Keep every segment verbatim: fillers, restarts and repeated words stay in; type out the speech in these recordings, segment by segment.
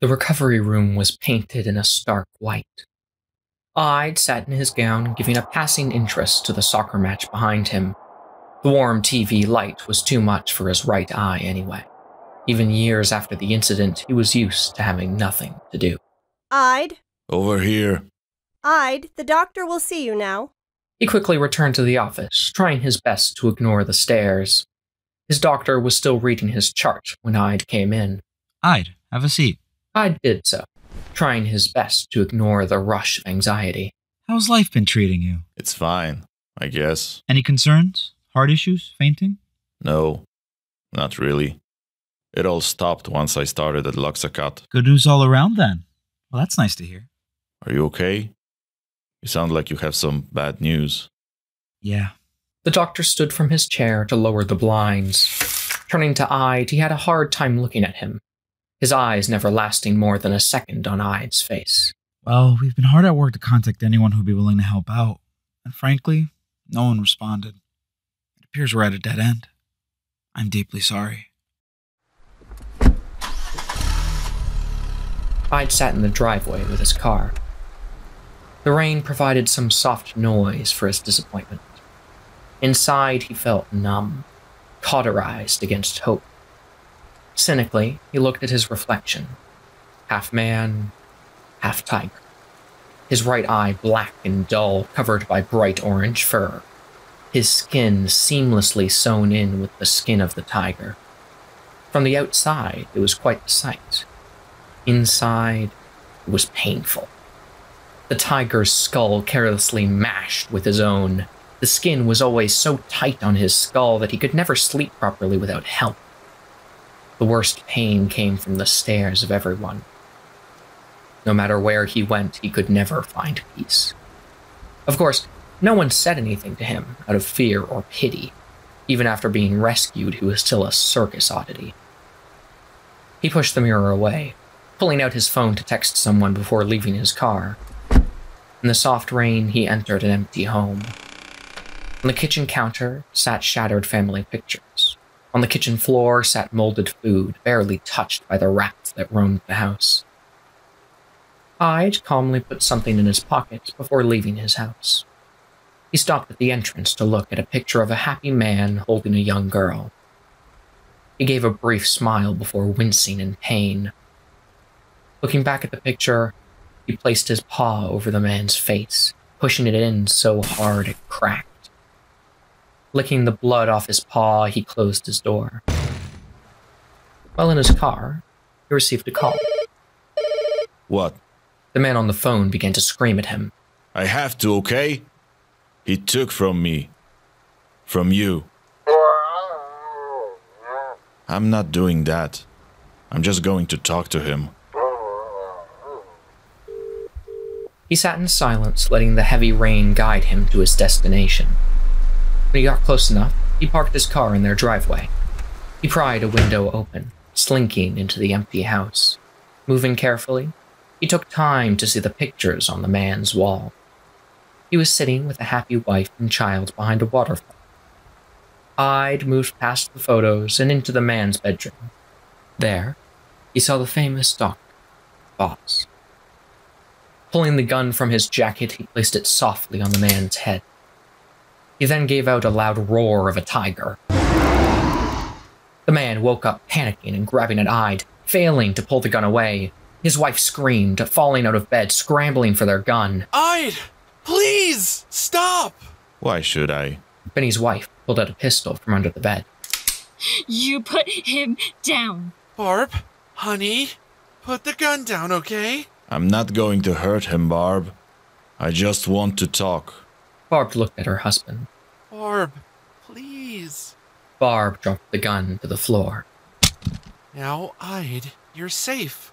The recovery room was painted in a stark white. I'd sat in his gown, giving a passing interest to the soccer match behind him. The warm T V light was too much for his right eye anyway. Even years after the incident, he was used to having nothing to do. I'd. Over here. I'd. The doctor will see you now. He quickly returned to the office, trying his best to ignore the stares. His doctor was still reading his chart when I'd came in. I'd. Have a seat. I'd did so, trying his best to ignore the rush of anxiety. How's life been treating you? It's fine, I guess. Any concerns? Heart issues? Fainting? No, not really. It all stopped once I started at Luxacot. Good news all around then. Well, that's nice to hear. Are you okay? You sound like you have some bad news. Yeah. The doctor stood from his chair to lower the blinds. Turning to Ide, he had a hard time looking at him, his eyes never lasting more than a second on Ide's face. Well, we've been hard at work to contact anyone who'd be willing to help out. And frankly, no one responded. It appears we're at a dead end. I'm deeply sorry. I'd sat in the driveway with his car. The rain provided some soft noise for his disappointment. Inside, he felt numb, cauterized against hope. Cynically, he looked at his reflection. Half man, half tiger. His right eye black and dull, covered by bright orange fur. His skin seamlessly sewn in with the skin of the tiger. From the outside, it was quite the sight. Inside, it was painful. The tiger's skull carelessly mashed with his own. The skin was always so tight on his skull that he could never sleep properly without help. The worst pain came from the stares of everyone. No matter where he went, he could never find peace. Of course, no one said anything to him out of fear or pity. Even after being rescued, he was still a circus oddity. He pushed the mirror away, pulling out his phone to text someone before leaving his car. In the soft rain, he entered an empty home. On the kitchen counter sat shattered family pictures. On the kitchen floor sat molded food, barely touched by the rats that roamed the house. Ide calmly put something in his pocket before leaving his house. He stopped at the entrance to look at a picture of a happy man holding a young girl. He gave a brief smile before wincing in pain. Looking back at the picture, he placed his paw over the man's face, pushing it in so hard it cracked. Licking the blood off his paw, he closed his door. While in his car, he received a call. What? The man on the phone began to scream at him. I have to, okay? He took from me. From you. I'm not doing that. I'm just going to talk to him. He sat in silence, letting the heavy rain guide him to his destination. When he got close enough, he parked his car in their driveway. He pried a window open, slinking into the empty house. Moving carefully, he took time to see the pictures on the man's wall. He was sitting with a happy wife and child behind a waterfall. I'd moved past the photos and into the man's bedroom. There, he saw the famous doctor, Boss. Pulling the gun from his jacket, he placed it softly on the man's head. He then gave out a loud roar of a tiger. The man woke up, panicking and grabbing at Ide, failing to pull the gun away. His wife screamed, falling out of bed, scrambling for their gun. Ide! Please! Stop! Why should I? Benny's wife pulled out a pistol from under the bed. You put him down. Barb, honey, put the gun down, okay? I'm not going to hurt him, Barb. I just want to talk. Barb looked at her husband. Barb, please. Barb dropped the gun to the floor. Now, Ide, you're safe.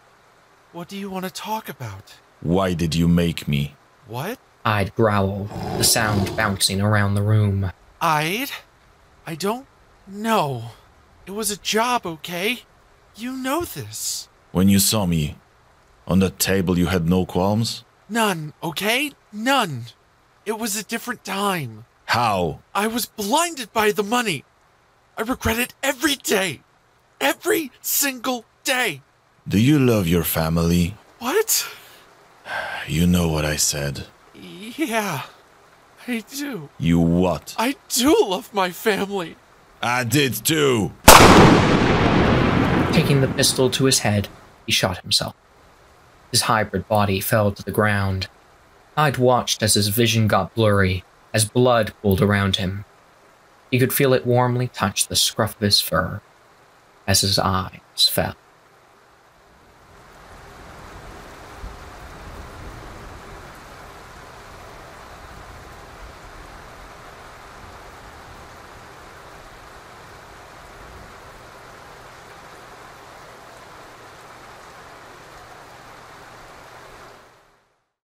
What do you want to talk about? Why did you make me? What? Ide growled, the sound bouncing around the room. Ide? I don't know. It was a job, okay? You know this. When you saw me on the table, you had no qualms? None, okay? None. It was a different time. How? I was blinded by the money. I regret it every day. Every single day. Do you love your family? What? You know what I said. Yeah, I do. You what? I do love my family. I did too. Taking the pistol to his head, he shot himself. His hybrid body fell to the ground. I'd watched as his vision got blurry, as blood pooled around him. He could feel it warmly touch the scruff of his fur as his eyes fell.